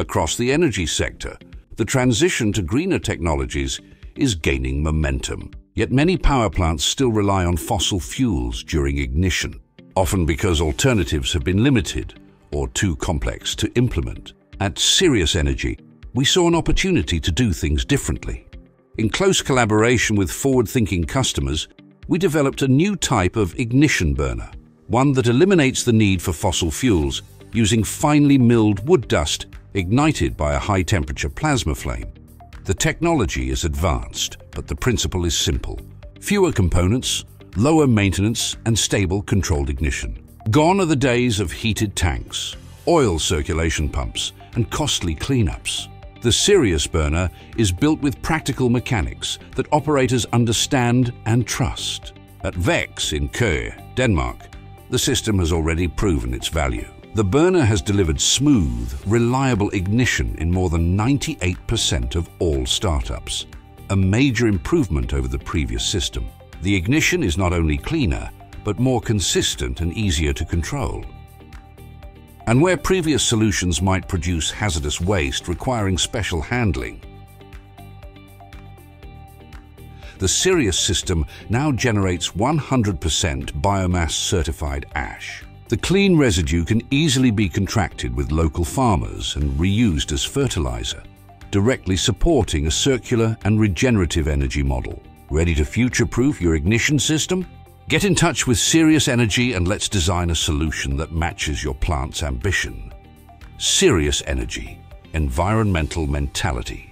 Across the energy sector, the transition to greener technologies is gaining momentum. Yet many power plants still rely on fossil fuels during ignition, often because alternatives have been limited or too complex to implement. At Sirius Energy, we saw an opportunity to do things differently. In close collaboration with forward-thinking customers, we developed a new type of ignition burner, one that eliminates the need for fossil fuels using finely milled wood dust ignited by a high-temperature plasma flame. The technology is advanced, but the principle is simple. Fewer components, lower maintenance, and stable controlled ignition. Gone are the days of heated tanks, oil circulation pumps, and costly cleanups. The Sirius burner is built with practical mechanics that operators understand and trust. At VEKS in Køge, Denmark, the system has already proven its value. The burner has delivered smooth, reliable ignition in more than 98% of all startups, a major improvement over the previous system. The ignition is not only cleaner, but more consistent and easier to control. And where previous solutions might produce hazardous waste requiring special handling, the Sirius system now generates 100% biomass-certified ash. The clean residue can easily be contracted with local farmers and reused as fertilizer, directly supporting a circular and regenerative energy model. Ready to future-proof your ignition system? Get in touch with Sirius Energy and let's design a solution that matches your plant's ambition. Sirius Energy, environmental mentality.